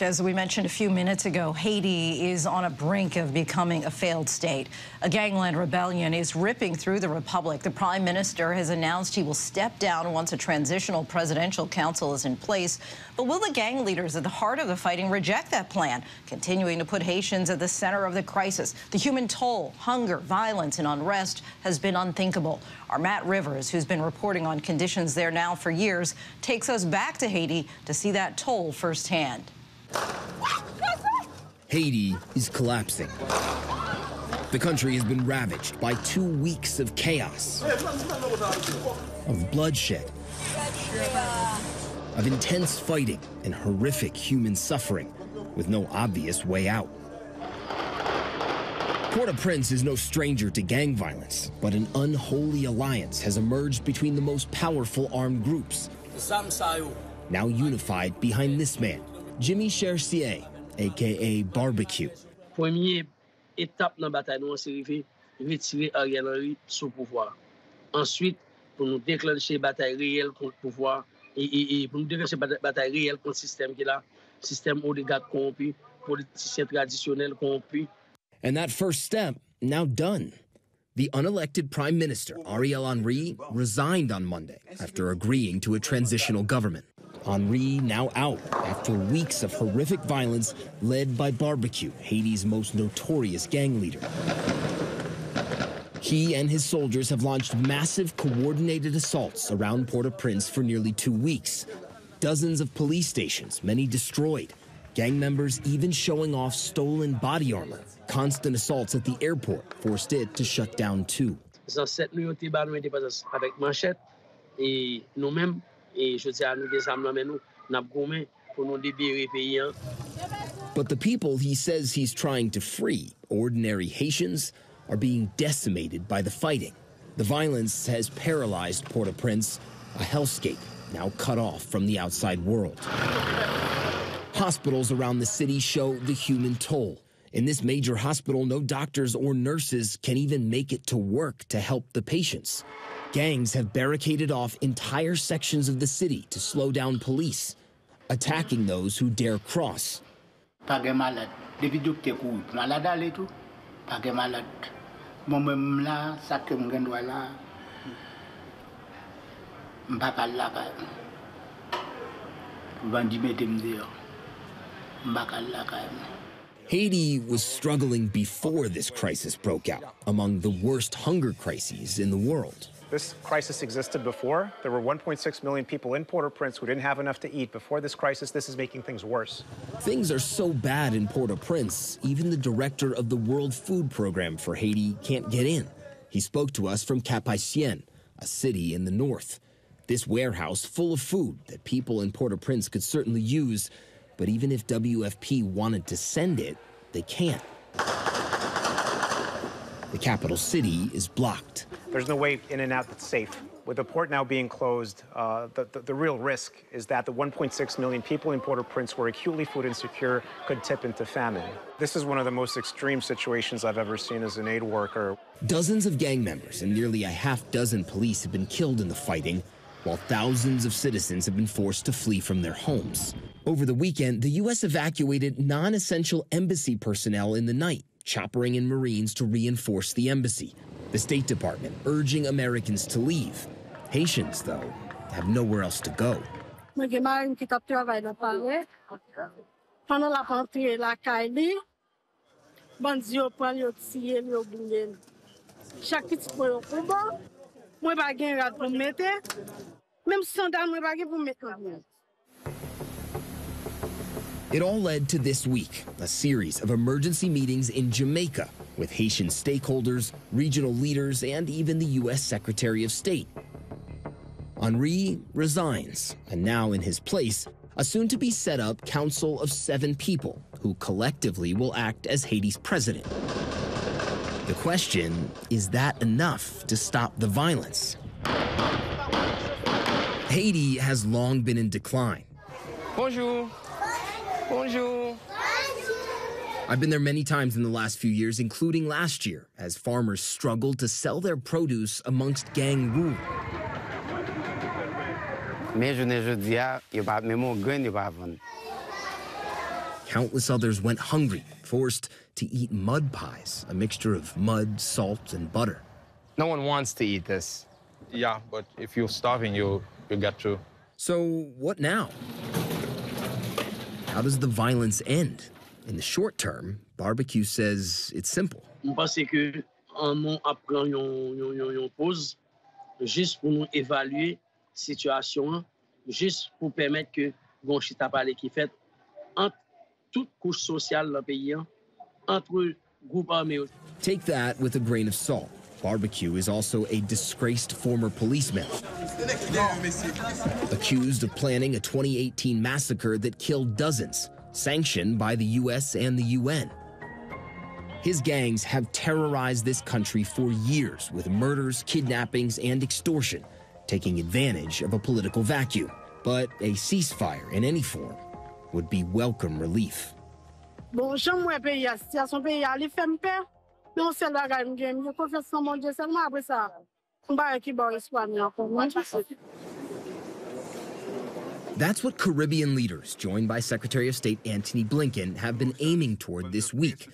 As we mentioned a few minutes ago, Haiti is on a brink of becoming a failed state. A gangland rebellion is ripping through the republic. The prime minister has announced he will step down once a transitional presidential council is in place. But will the gang leaders at the heart of the fighting reject that plan, continuing to put Haitians at the center of the crisis? The human toll, hunger, violence, and unrest has been unthinkable. Our Matt Rivers, who's been reporting on conditions there now for years, takes us back to Haiti to see that toll firsthand. Haiti is collapsing. The country has been ravaged by 2 weeks of chaos, of bloodshed, of intense fighting and horrific human suffering with no obvious way out. Port-au-Prince is no stranger to gang violence, but an unholy alliance has emerged between the most powerful armed groups, now unified behind this man, Jimmy Chercier, a.k.a. Barbecue. Première étape dans la bataille, c'est de retirer Ariel Henry sous pouvoir. Ensuite, pour nous déclencher bataille réelle contre le pouvoir et pour nous déclencher bataille réelle contre le système qui est là, système oligarque corrompu, politicien traditionnel corrompu. And that first step now done. The unelected prime minister, Ariel Henry, resigned on Monday after agreeing to a transitional government. Henry now out after weeks of horrific violence led by Barbecue, Haiti's most notorious gang leader. He and his soldiers have launched massive coordinated assaults around Port-au-Prince for nearly 2 weeks. Dozens of police stations, many destroyed. Gang members even showing off stolen body armor. Constant assaults at the airport forced it to shut down too. But the people he says he's trying to free, ordinary Haitians, are being decimated by the fighting. The violence has paralyzed Port-au-Prince, a hellscape now cut off from the outside world. Hospitals around the city show the human toll. In this major hospital, no doctors or nurses can even make it to work to help the patients. Gangs have barricaded off entire sections of the city to slow down police, attacking those who dare cross. Haiti was struggling before this crisis broke out, among the worst hunger crises in the world. This crisis existed before. There were 1.6 million people in Port-au-Prince who didn't have enough to eat before this crisis. This is making things worse. Things are so bad in Port-au-Prince, even the director of the World Food Program for Haiti can't get in. He spoke to us from Cap Haïtien, a city in the north. This warehouse full of food that people in Port-au-Prince could certainly use, but even if WFP wanted to send it, they can't. The capital city is blocked. There's no way in and out that's safe. With the port now being closed, the real risk is that the 1.6 million people in Port-au-Prince who are acutely food insecure could tip into famine. This is one of the most extreme situations I've ever seen as an aid worker. Dozens of gang members and nearly a half dozen police have been killed in the fighting, while thousands of citizens have been forced to flee from their homes. Over the weekend, the U.S. evacuated non-essential embassy personnel in the night, choppering in Marines to reinforce the embassy. The State Department urging Americans to leave. Haitians, though, have nowhere else to go. It all led to this week, a series of emergency meetings in Jamaica with Haitian stakeholders, regional leaders, and even the U.S. Secretary of State. Henry resigns, and now in his place, a soon-to-be set-up council of 7 people who collectively will act as Haiti's president. The question, is that enough to stop the violence? Haiti has long been in decline. Bonjour. Bonjour. I've been there many times in the last few years, including last year, as farmers struggled to sell their produce amongst gang rule. Countless others went hungry, forced to eat mud pies, a mixture of mud, salt, and butter. No one wants to eat this. Yeah, but if you're starving, you got to. So what now? How does the violence end? In the short term, Barbecue says it's simple. Take that with a grain of salt. Barbecue is also a disgraced former policeman, accused of planning a 2018 massacre that killed dozens, sanctioned by the U.S. and the U.N. His gangs have terrorized this country for years with murders, kidnappings, and extortion, taking advantage of a political vacuum. But a ceasefire in any form would be welcome relief. That's what Caribbean leaders, joined by Secretary of State Antony Blinken, have been aiming toward this week,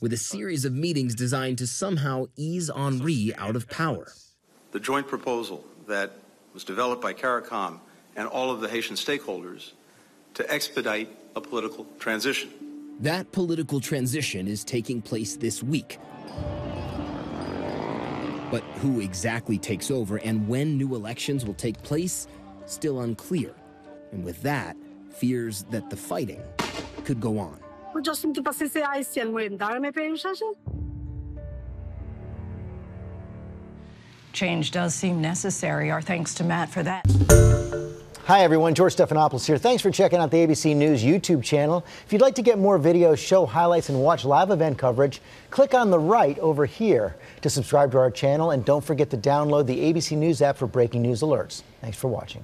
with a series of meetings designed to somehow ease Henry out of power. The joint proposal that was developed by CARICOM and all of the Haitian stakeholders to expedite a political transition. That political transition is taking place this week. But who exactly takes over and when new elections will take place, still unclear. And with that, fears that the fighting could go on. Change does seem necessary. Our thanks to Matt for that. Hi, everyone. George Stephanopoulos here. Thanks for checking out the ABC News YouTube channel. If you'd like to get more videos, show highlights, and watch live event coverage, click on the right over here to subscribe to our channel. And don't forget to download the ABC News app for breaking news alerts. Thanks for watching.